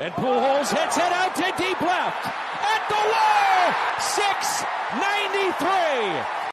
And Pujols hits it out to deep left. At the wall! 693!